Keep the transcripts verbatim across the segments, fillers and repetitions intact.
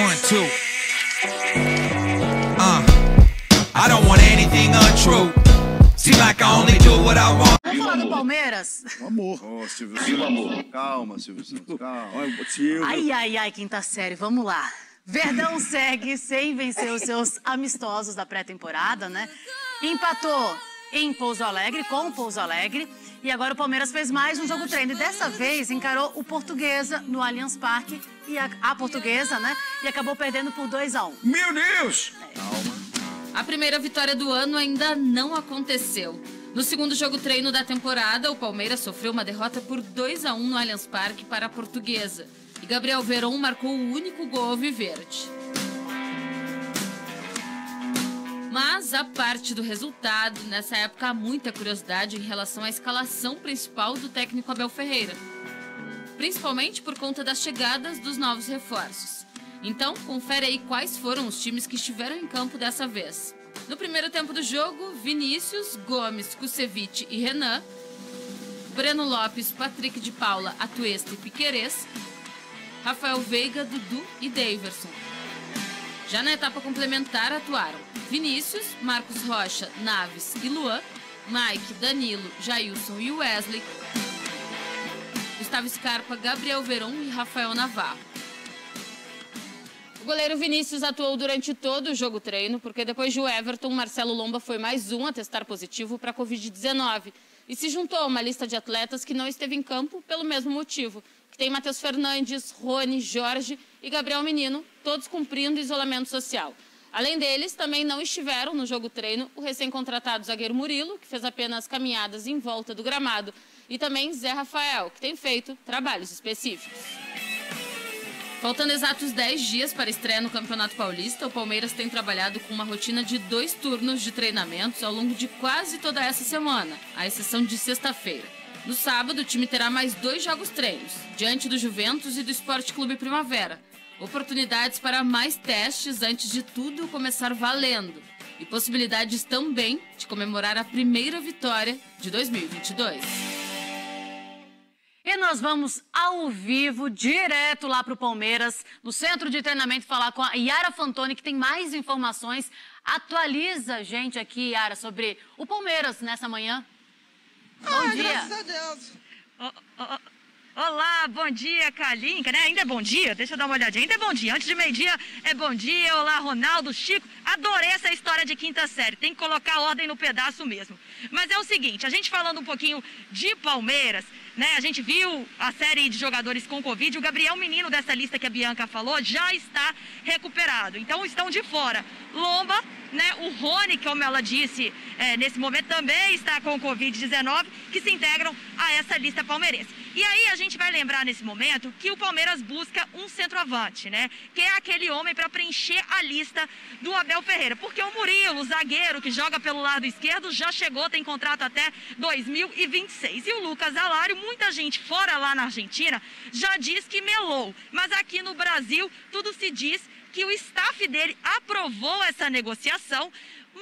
One, two. Uh, I don't want anything untrue. Seem like I only do what I want. Vamos falar do Palmeiras? O amor. Oh, Silvio Santos, amor. Calma, Silvio Santos, calma. Ai, ai, ai, quinta série, vamos lá. Verdão segue sem vencer os seus amistosos da pré-temporada, né? Empatou em Pouso Alegre, com o Pouso Alegre. E agora o Palmeiras fez mais um jogo treino. E dessa vez encarou o Portuguesa no Allianz Parque. E a, a Portuguesa, né? E acabou perdendo por dois a um. Meu Deus! É. Calma. A primeira vitória do ano ainda não aconteceu. No segundo jogo treino da temporada, o Palmeiras sofreu uma derrota por dois a um no Allianz Parque para a Portuguesa. E Gabriel Verón marcou o único gol alviverde. Mas, a parte do resultado, nessa época há muita curiosidade em relação à escalação principal do técnico Abel Ferreira. Principalmente por conta das chegadas dos novos reforços. Então, confere aí quais foram os times que estiveram em campo dessa vez. No primeiro tempo do jogo, Vinícius, Gomes, Kuscevic e Renan. Breno Lopes, Patrick de Paula, Atuesta e Piqueires. Rafael Veiga, Dudu e Daverson. Já na etapa complementar atuaram Vinícius, Marcos Rocha, Naves e Luan, Mike, Danilo, Jailson e Wesley, Gustavo Scarpa, Gabriel Verón e Rafael Navarro. O goleiro Vinícius atuou durante todo o jogo treino, porque depois de Everton, Marcelo Lomba foi mais um a testar positivo para a Covid dezenove e se juntou a uma lista de atletas que não esteve em campo pelo mesmo motivo, que tem Matheus Fernandes, Rony, Jorge e Gabriel Menino, todos cumprindo isolamento social. Além deles, também não estiveram no jogo treino o recém-contratado zagueiro Murilo, que fez apenas caminhadas em volta do gramado, e também Zé Rafael, que tem feito trabalhos específicos. Faltando exatos dez dias para a estreia no Campeonato Paulista, o Palmeiras tem trabalhado com uma rotina de dois turnos de treinamentos ao longo de quase toda essa semana, à exceção de sexta-feira. No sábado, o time terá mais dois jogos treinos, diante do Juventus e do Sport Clube Primavera. Oportunidades para mais testes antes de tudo começar valendo. E possibilidades também de comemorar a primeira vitória de dois mil e vinte e dois. E nós vamos ao vivo, direto lá para o Palmeiras, no centro de treinamento, falar com a Yara Fantoni, que tem mais informações. Atualiza a gente aqui, Yara, sobre o Palmeiras nessa manhã. Bom ah, dia. Graças a Deus. Oh, oh, oh. Olá, bom dia, Calinca, né? Ainda é bom dia? Deixa eu dar uma olhadinha. Ainda é bom dia. Antes de meio-dia é bom dia. Olá, Ronaldo, Chico. Adorei essa história de quinta série. Tem que colocar ordem no pedaço mesmo. Mas é o seguinte, a gente falando um pouquinho de Palmeiras, né? A gente viu a série de jogadores com Covid. O Gabriel Menino dessa lista que a Bianca falou já está recuperado. Então estão de fora. Lomba, né? O Rony, como ela disse, é, nesse momento também está com Covid dezenove, que se integram a essa lista palmeirense. E aí a gente vai lembrar nesse momento que o Palmeiras busca um centroavante, né? Que é aquele homem para preencher a lista do Abel Ferreira. Porque o Murilo, o zagueiro que joga pelo lado esquerdo, já chegou, tem contrato até dois mil e vinte e seis. E o Lucas Alário, muita gente fora lá na Argentina, já diz que melou. Mas aqui no Brasil, tudo se diz que o staff dele aprovou essa negociação,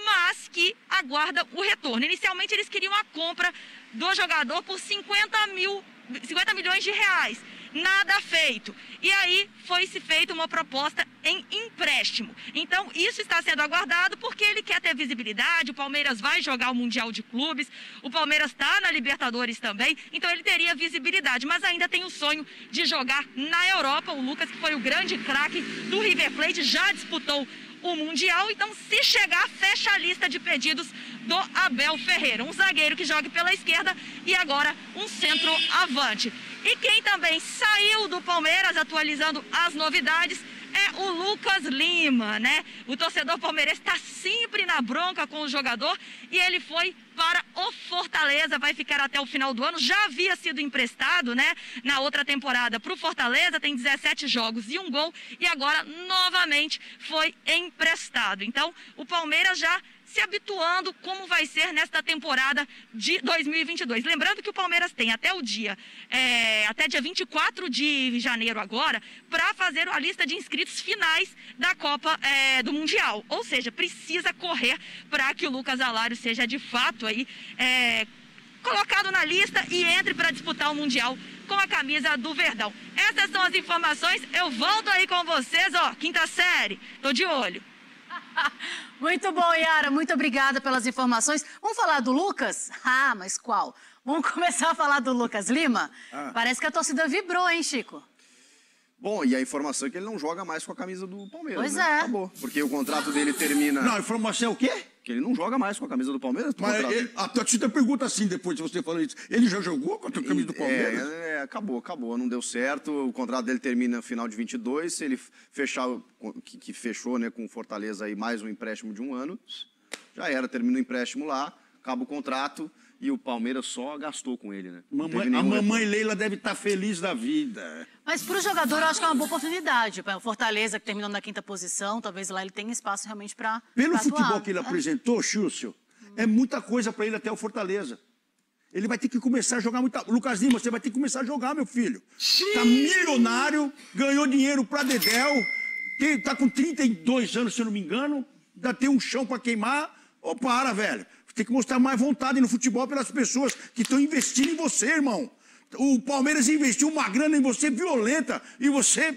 mas que aguarda o retorno. Inicialmente eles queriam a compra do jogador por cinquenta mil cinquenta milhões de reais, nada feito. E aí foi se feita uma proposta em empréstimo. Então isso está sendo aguardado porque ele quer ter visibilidade, o Palmeiras vai jogar o Mundial de Clubes, o Palmeiras está na Libertadores também, então ele teria visibilidade, mas ainda tem o sonho de jogar na Europa. O Lucas, que foi o grande craque do River Plate, já disputou o Mundial, então se chegar, fecha a lista de pedidos do Abel Ferreira. Um zagueiro que joga pela esquerda e agora um centroavante. E quem também saiu do Palmeiras, atualizando as novidades, é o Lucas Lima, né? O torcedor palmeirense está sempre na bronca com o jogador e ele foi para o Fortaleza, vai ficar até o final do ano. Já havia sido emprestado, né? Na outra temporada para o Fortaleza, tem dezessete jogos e um gol e agora novamente foi emprestado. Então, o Palmeiras já se habituando como vai ser nesta temporada de dois mil e vinte e dois. Lembrando que o Palmeiras tem até o dia, é, até dia vinte e quatro de janeiro agora, para fazer a lista de inscritos finais da Copa é, do Mundial. Ou seja, precisa correr para que o Lucas Alário seja de fato aí, é, colocado na lista e entre para disputar o Mundial com a camisa do Verdão. Essas são as informações, eu volto aí com vocês, ó, quinta série, tô de olho. Muito bom, Yara, muito obrigada pelas informações. Vamos falar do Lucas? Ah, mas qual? Vamos começar a falar do Lucas Lima? Ah. Parece que a torcida vibrou, hein, Chico? Bom, e a informação é que ele não joga mais com a camisa do Palmeiras, pois né? é. Acabou, porque o contrato dele termina... Não, a informação é o quê? Que ele não joga mais com a camisa do Palmeiras. Mas ele, a torcida pergunta assim, depois de você falar isso, ele já jogou com a camisa do Palmeiras? É, é, acabou, acabou, não deu certo, o contrato dele termina no final de vinte e dois, se ele fechar, que, que fechou né, com o Fortaleza aí mais um empréstimo de um ano, já era, termina o empréstimo lá, acaba o contrato... E o Palmeiras só gastou com ele, né? Mamãe, a mamãe Leila deve estar feliz da vida. Mas para o jogador, eu acho que é uma boa oportunidade. O Fortaleza, que terminou na quinta posição, talvez lá ele tenha espaço realmente para Pelo futebol que ele apresentou, Xúcio, é muita coisa para ele até o Fortaleza. Ele vai ter que começar a jogar muita... Lucas Lima, você vai ter que começar a jogar, meu filho. Tá milionário, ganhou dinheiro para Dedéu, tá com trinta e dois anos, se eu não me engano, ainda tem um chão para queimar. Ô, para, velho. Tem que mostrar mais vontade no futebol pelas pessoas que estão investindo em você, irmão. O Palmeiras investiu uma grana em você violenta e você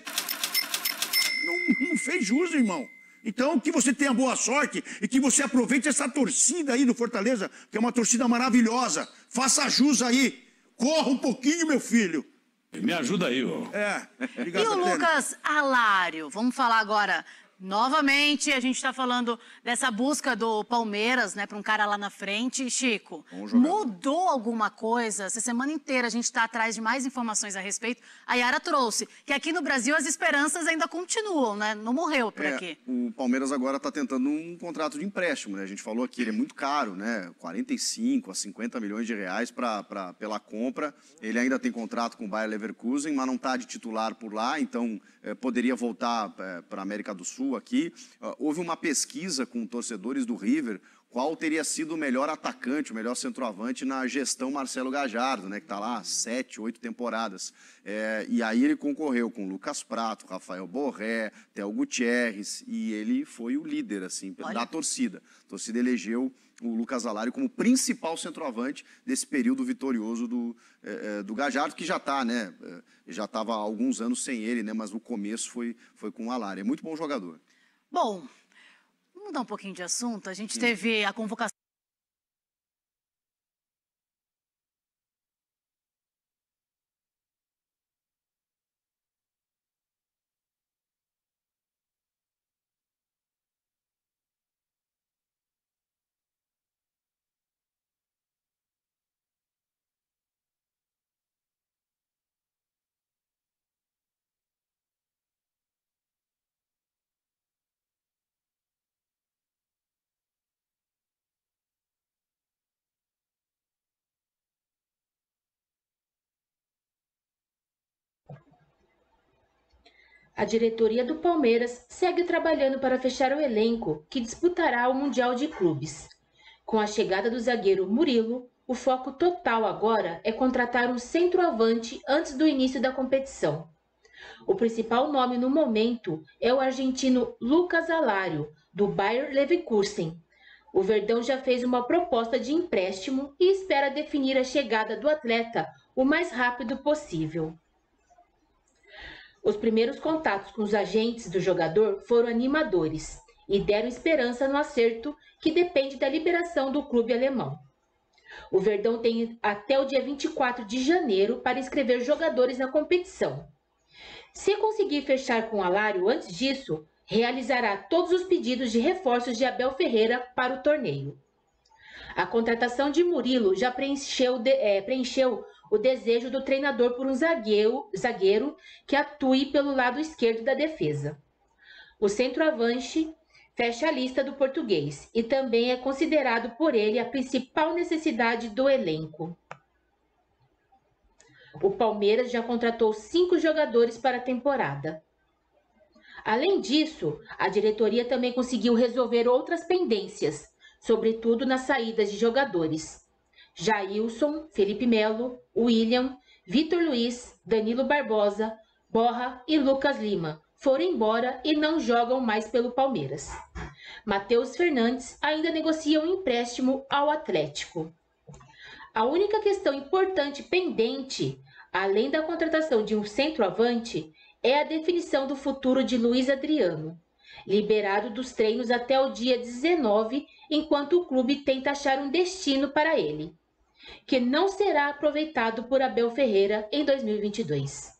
não, não fez jus, irmão. Então, que você tenha boa sorte e que você aproveite essa torcida aí do Fortaleza, que é uma torcida maravilhosa. Faça jus aí. Corra um pouquinho, meu filho. Me ajuda aí, ó. É. Obrigado, e o Lucas Alário? Vamos falar agora... Novamente, a gente está falando dessa busca do Palmeiras, né, para um cara lá na frente. Chico, mudou alguma coisa? Essa semana inteira a gente está atrás de mais informações a respeito. A Yara trouxe que aqui no Brasil as esperanças ainda continuam, né? Não morreu por é, aqui. O Palmeiras agora está tentando um contrato de empréstimo, né? A gente falou que ele é muito caro, né? quarenta e cinco a cinquenta milhões de reais pra, pra, pela compra. Ele ainda tem contrato com o Bayer Leverkusen, mas não está de titular por lá, então é, poderia voltar é, para a América do Sul. Aqui, houve uma pesquisa com torcedores do River, qual teria sido o melhor atacante, o melhor centroavante na gestão Marcelo Gajardo, né, que está lá sete, oito temporadas. É, e aí ele concorreu com Lucas Prato, Rafael Borré, Théo Gutierrez, e ele foi o líder assim, Olha. da torcida. A torcida elegeu o Lucas Alário como principal centroavante desse período vitorioso do, é, do Gajardo, que já está, né? Já estava há alguns anos sem ele, né? Mas no começo foi, foi com o Alário. É muito bom jogador. Bom, vamos mudar um pouquinho de assunto. A gente Sim. teve a convocação. A diretoria do Palmeiras segue trabalhando para fechar o elenco que disputará o Mundial de Clubes. Com a chegada do zagueiro Murilo, o foco total agora é contratar um centroavante antes do início da competição. O principal nome no momento é o argentino Lucas Alário, do Bayer Leverkusen. O Verdão já fez uma proposta de empréstimo e espera definir a chegada do atleta o mais rápido possível. Os primeiros contatos com os agentes do jogador foram animadores e deram esperança no acerto que depende da liberação do clube alemão. O Verdão tem até o dia vinte e quatro de janeiro para inscrever jogadores na competição. Se conseguir fechar com o Alário antes disso, realizará todos os pedidos de reforços de Abel Ferreira para o torneio. A contratação de Murilo já preencheu, de, é, preencheu o desejo do treinador por um zagueiro, zagueiro que atue pelo lado esquerdo da defesa. O centroavante fecha a lista do português e também é considerado por ele a principal necessidade do elenco. O Palmeiras já contratou cinco jogadores para a temporada. Além disso, a diretoria também conseguiu resolver outras pendências, sobretudo nas saídas de jogadores. Jailson, Felipe Melo, William, Vitor Luiz, Danilo Barbosa, Borra e Lucas Lima foram embora e não jogam mais pelo Palmeiras. Matheus Fernandes ainda negocia um empréstimo ao Atlético. A única questão importante pendente além da contratação de um centroavante, é a definição do futuro de Luiz Adriano, liberado dos treinos até o dia dezenove, enquanto o clube tenta achar um destino para ele, que não será aproveitado por Abel Ferreira em dois mil e vinte e dois.